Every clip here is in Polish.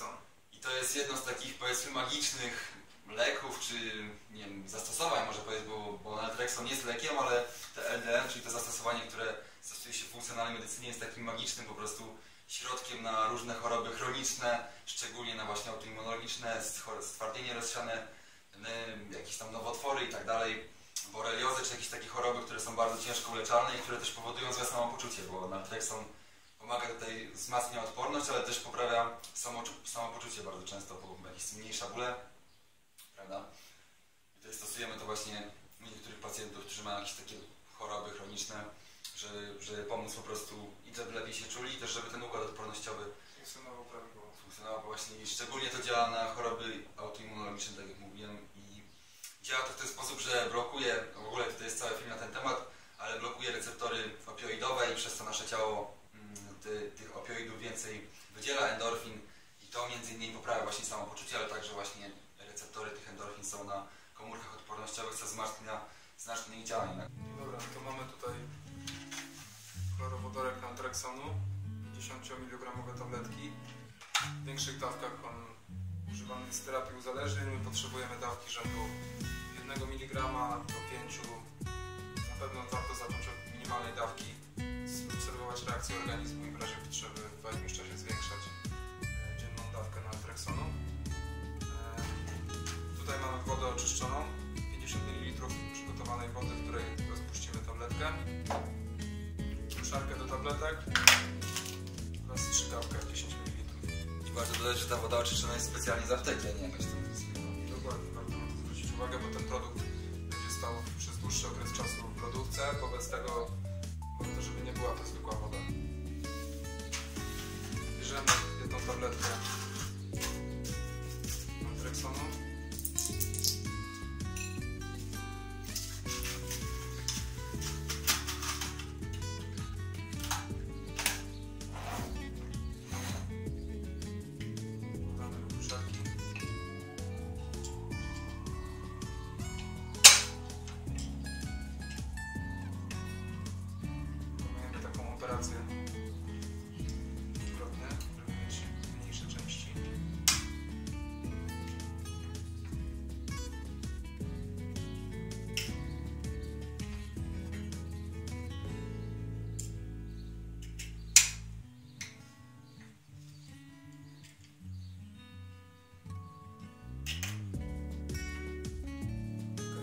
naltrekson. I to jest jedno z takich, powiedzmy, magicznych leków, czy nie wiem, zastosowań może powiedzieć, bo naltrekson jest lekiem, ale te LDN, czyli to zastosowanie, które stosuje się w funkcjonalnej medycynie, jest takim magicznym po prostu środkiem na różne choroby chroniczne, szczególnie na właśnie autoimmunologiczne, stwardnienie rozsiane, jakieś tam nowotwory i tak dalej, boreliozy, czy jakieś takie choroby, które są bardzo ciężko uleczalne i które też powodują złe samopoczucie, bo naltrexon pomaga tutaj, wzmacnia odporność, ale też poprawia samopoczucie bardzo często, bo jakieś zmniejsza bóle, prawda? I tutaj stosujemy to właśnie u niektórych pacjentów, którzy mają jakieś takie choroby chroniczne, żeby pomóc po prostu i żeby lepiej się czuli, i też żeby ten układ odpornościowy funkcjonował prawidłowo. Funkcjonował właśnie, i szczególnie to działa na choroby autoimmunologiczne, tak jak mówiłem, i działa to w ten sposób, że blokuje, w ogóle tutaj jest cały film na ten temat, ale blokuje receptory opioidowe i przez to nasze ciało tych opioidów więcej wydziela, endorfin, i to między innymi poprawia właśnie samopoczucie, ale także właśnie receptory tych endorfin są na komórkach odpornościowych, co wzmacnia znacznie ich działanie. Dobra, to mamy tutaj chlorowodorek naltreksonu, 50 mg tabletki. W większych dawkach on używany jest w terapii uzależnień. My potrzebujemy dawki rzędu 1 mg do 5. Na pewno warto zacząć od minimalnej dawki, obserwować reakcję organizmu i w razie potrzeby w jakimś czasie zwiększać dzienną dawkę naltreksonu. Tutaj mamy wodę oczyszczoną, 50 ml przygotowanej wody, w której rozpuścimy tabletkę, szarkę do tabletek oraz 3 kawka 10 ml. I warto dodać, że ta woda oczyszczona jest specjalnie z apteki, a nie jakaś tam wysyłka. Dokładnie, warto na to zwrócić uwagę, bo ten produkt będzie stał przez dłuższy okres czasu w lodówce, wobec tego warto, żeby nie była to zwykła woda. Bierzemy jedną tabletkę naltreksonu. Operację dwukrotnie, żeby mieć mniejsze części.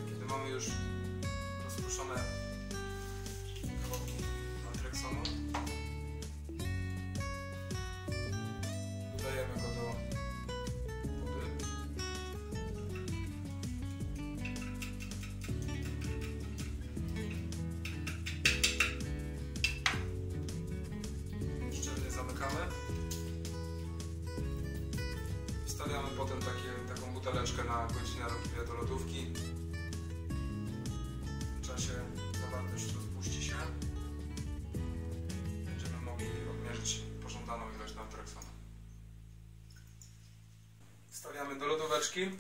Kiedy mamy już rozproszone wstawiamy potem taką buteleczkę na godzinę lub do lodówki. W czasie zawartość rozpuści się. Będziemy mogli odmierzyć pożądaną ilość naltreksonu. Wstawiamy do lodóweczki.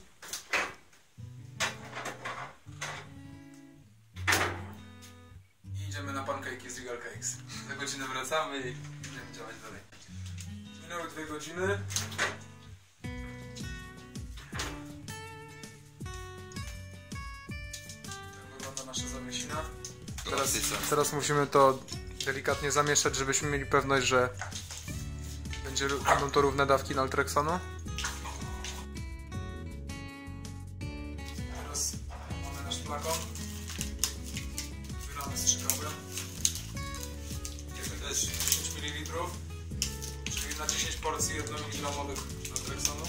I idziemy na pankejki z Jigalka X. Za godzinę wracamy i będziemy działać dalej. Minęły 2 godziny. Nasza zamiesina. Teraz musimy to delikatnie zamieszać, żebyśmy mieli pewność, że będą to równe dawki naltreksonu. Teraz mamy nasz flakon. Wylamy z 3 kropel. To jest 10 ml, czyli na 10 porcji 1 mg naltreksonu.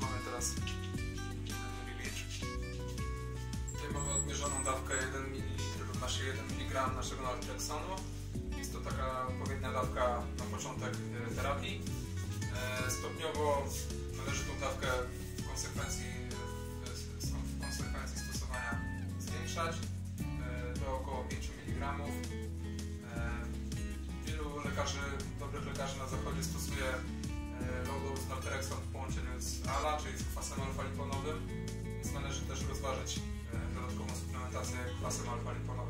Mamy teraz 1 ml. Tutaj mamy odmierzoną dawkę 1 ml lub 1 mg naszego naltreksonu. Jest to taka odpowiednia dawka na początek terapii. Stopniowo należy tą dawkę w konsekwencji stosowania zwiększać do około 5 mg. Wielu lekarzy, dobrych lekarzy na zachodzie stosuje Low Dose Naltrexon w połączeniu z ALA, czyli z kwasem alfa-liponowym, więc należy też rozważyć dodatkową suplementację kwasem alfa-liponowym.